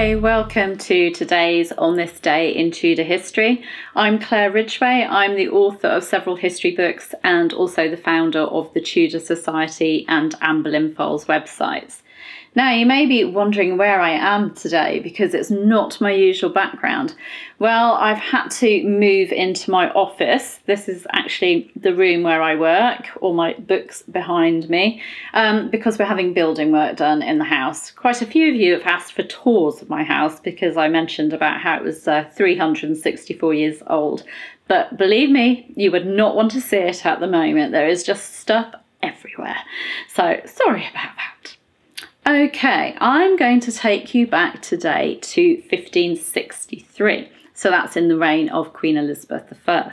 Hello, welcome to today's On This Day in Tudor History. I'm Claire Ridgway. I'm the author of several history books and also the founder of the Tudor Society and Anne Boleyn Files websites. Now, you may be wondering where I am today because it's not my usual background. Well, I've had to move into my office. This is actually the room where I work, all my books behind me, because we're having building work done in the house. Quite a few of you have asked for tours of my house because I mentioned about how it was 364 years old. But believe me, you would not want to see it at the moment. There is just stuff everywhere. So sorry about that. Okay, I'm going to take you back today to 1563, so that's in the reign of Queen Elizabeth I.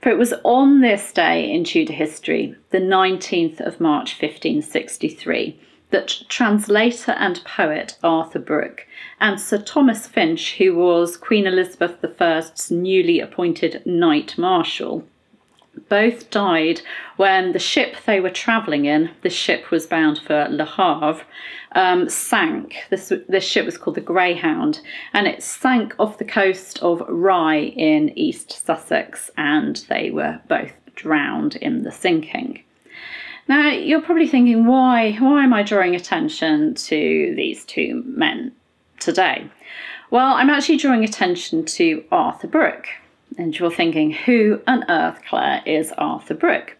For it was on this day in Tudor history, the 19th of March 1563, that translator and poet Arthur Brooke and Sir Thomas Finch, who was Queen Elizabeth I's newly appointed Knight Marshal, both died when the ship they were travelling in, the ship was bound for Le Havre, sank. This ship was called the Greyhound, and it sank off the coast of Rye in East Sussex, and they were both drowned in the sinking. Now, you're probably thinking, why am I drawing attention to these two men today? Well, I'm actually drawing attention to Arthur Brooke. And you're thinking, who on earth, Claire, is Arthur Brooke?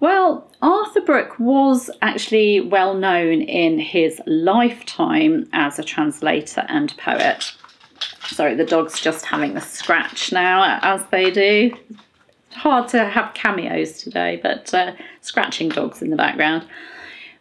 Well, Arthur Brooke was actually well known in his lifetime as a translator and poet. Sorry, the dog's just having a scratch now, as they do. Hard to have cameos today, but scratching dogs in the background.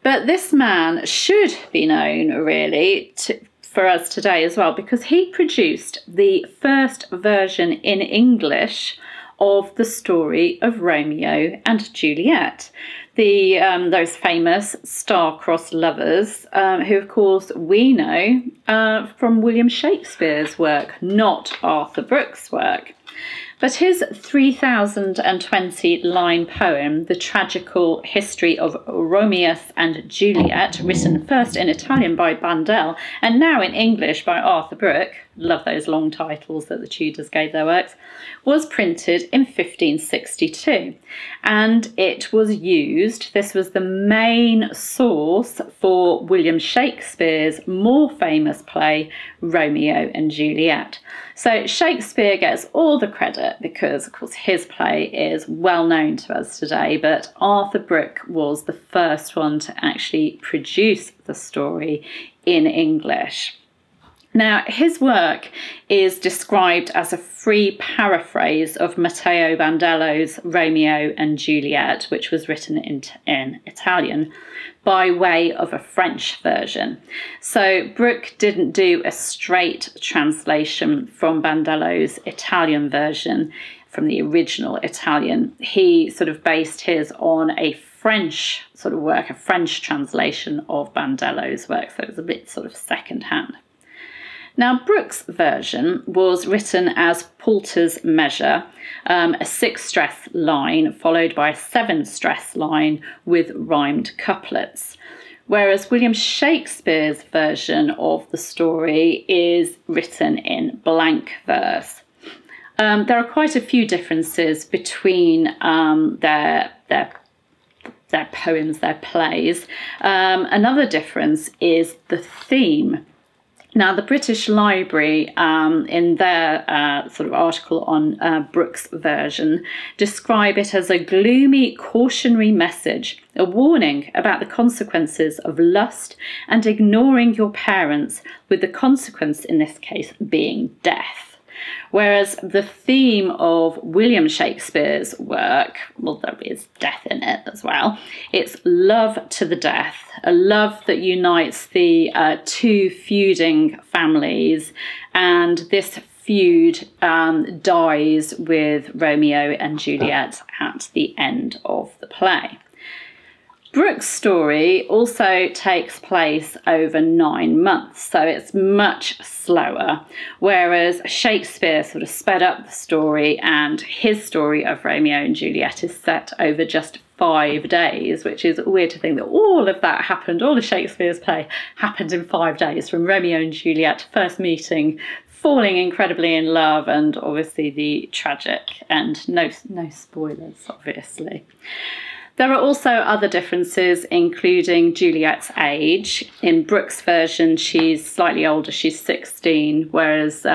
But this man should be known, really, for us today as well, because he produced the first version in English of the story of Romeo and Juliet, the those famous star-crossed lovers, who of course we know from William Shakespeare's work, not Arthur Brooke's work. But his 3,020-line poem, The Tragical History of Romeus and Juliet, written first in Italian by Bandel and now in English by Arthur Brooke, love those long titles that the Tudors gave their works, was printed in 1562. And it was used, this was the main source for William Shakespeare's more famous play, Romeo and Juliet. So Shakespeare gets all the credit, because of course his play is well known to us today, but Arthur Brooke was the first one to actually produce the story in English. Now, his work is described as a free paraphrase of Matteo Bandello's Romeo and Juliet, which was written in Italian, by way of a French version. So Brooke didn't do a straight translation from Bandello's Italian version, from the original Italian. He sort of based his on a French sort of work, a French translation of Bandello's work, so it was a bit sort of secondhand. Now, Brooke's version was written as Poulter's measure, a 6-stress line followed by a 7-stress line with rhymed couplets, whereas William Shakespeare's version of the story is written in blank verse. There are quite a few differences between their poems, their plays. Another difference is the theme. Now, the British Library, in their sort of article on Brooke's version, describe it as a gloomy cautionary message, a warning about the consequences of lust and ignoring your parents, with the consequence in this case being death. Whereas the theme of William Shakespeare's work, well, there is death in it as well, it's love to the death, a love that unites the two feuding families, and this feud dies with Romeo and Juliet at the end of the play. Brooke's story also takes place over 9 months, so it's much slower, whereas Shakespeare sort of sped up the story, and his story of Romeo and Juliet is set over just 5 days, which is weird to think that all of that happened, all of Shakespeare's play happened in 5 days, from Romeo and Juliet first meeting, falling incredibly in love, and obviously the tragic end. No spoilers, obviously. There are also other differences, including Juliet's age. In Brooke's version, she's slightly older, she's 16, whereas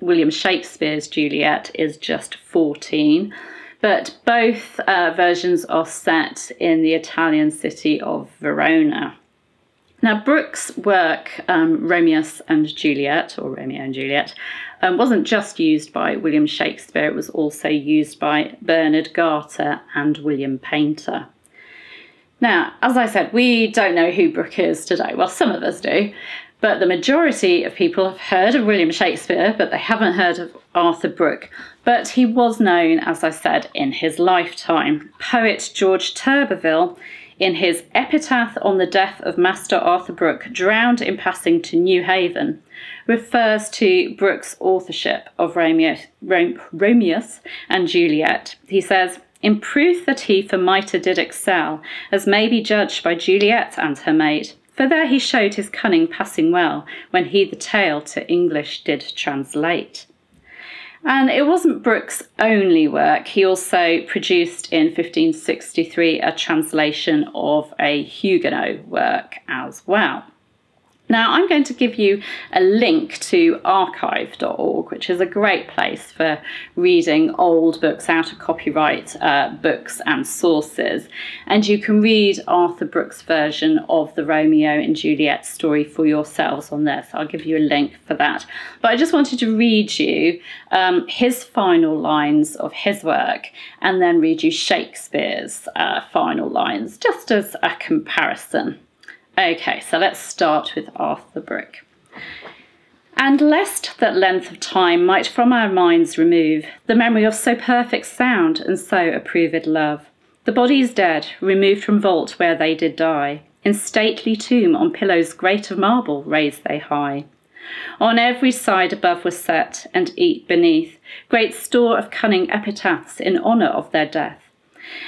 William Shakespeare's Juliet is just 14. But both versions are set in the Italian city of Verona. Now, Brooke's work, Romeus and Juliet, or Romeo and Juliet, wasn't just used by William Shakespeare, it was also used by Bernard Garter and William Painter. Now, as I said, we don't know who Brooke is today. Well, some of us do, but the majority of people have heard of William Shakespeare, but they haven't heard of Arthur Brooke. But he was known, as I said, in his lifetime. Poet George Turberville, in his epitaph on the death of Master Arthur Brooke, drowned in passing to New Haven, refers to Brooke's authorship of Romeus and Juliet. He says, "In proof that he for mitre did excel, as may be judged by Juliet and her mate, for there he showed his cunning passing well, when he the tale to English did translate." And it wasn't Brooke's only work. He also produced in 1563 a translation of a Huguenot work as well. Now, I'm going to give you a link to archive.org, which is a great place for reading old books, out of copyright books and sources. And you can read Arthur Brooke's version of the Romeo and Juliet story for yourselves on there. So I'll give you a link for that. But I just wanted to read you his final lines of his work, and then read you Shakespeare's final lines, just as a comparison. Okay, so let's start with Arthur Brooke. "And lest that length of time might from our minds remove the memory of so perfect sound and so approved love, the bodies dead, removed from vault where they did die, in stately tomb on pillows great of marble raised they high. On every side above was set, and each beneath, great store of cunning epitaphs in honour of their death.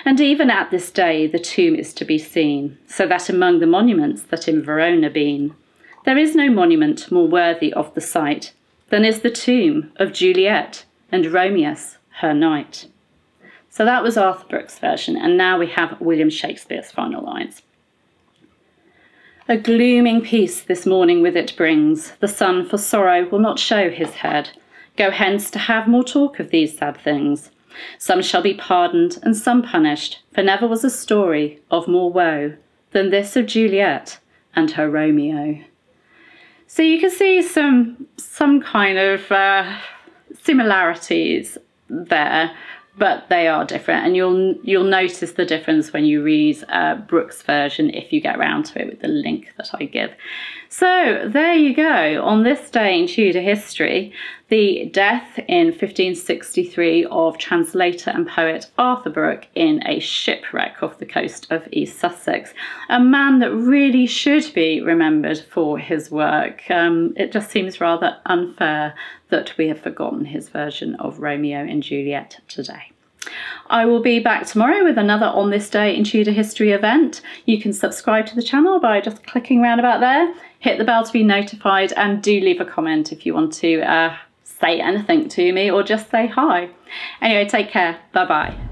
And even at this day the tomb is to be seen, so that among the monuments that in Verona been, there is no monument more worthy of the sight than is the tomb of Juliet and Romeus, her knight." So that was Arthur Brooke's version, and now we have William Shakespeare's final lines. "A glooming peace this morning with it brings, the sun for sorrow will not show his head, go hence to have more talk of these sad things. Some shall be pardoned and some punished, for never was a story of more woe than this of Juliet and her Romeo." So you can see some kind of similarities there, but they are different, and you'll notice the difference when you read Brooke's version, if you get around to it, with the link that I give. So there you go. On this day in Tudor history, the death in 1563 of translator and poet Arthur Brooke in a shipwreck off the coast of East Sussex, a man that really should be remembered for his work. It just seems rather unfair that we have forgotten his version of Romeo and Juliet today. I will be back tomorrow with another On This Day in Tudor History event. You can subscribe to the channel by just clicking round about there, hit the bell to be notified, and do leave a comment if you want to say anything to me, or just say hi. Anyway, take care. Bye-bye.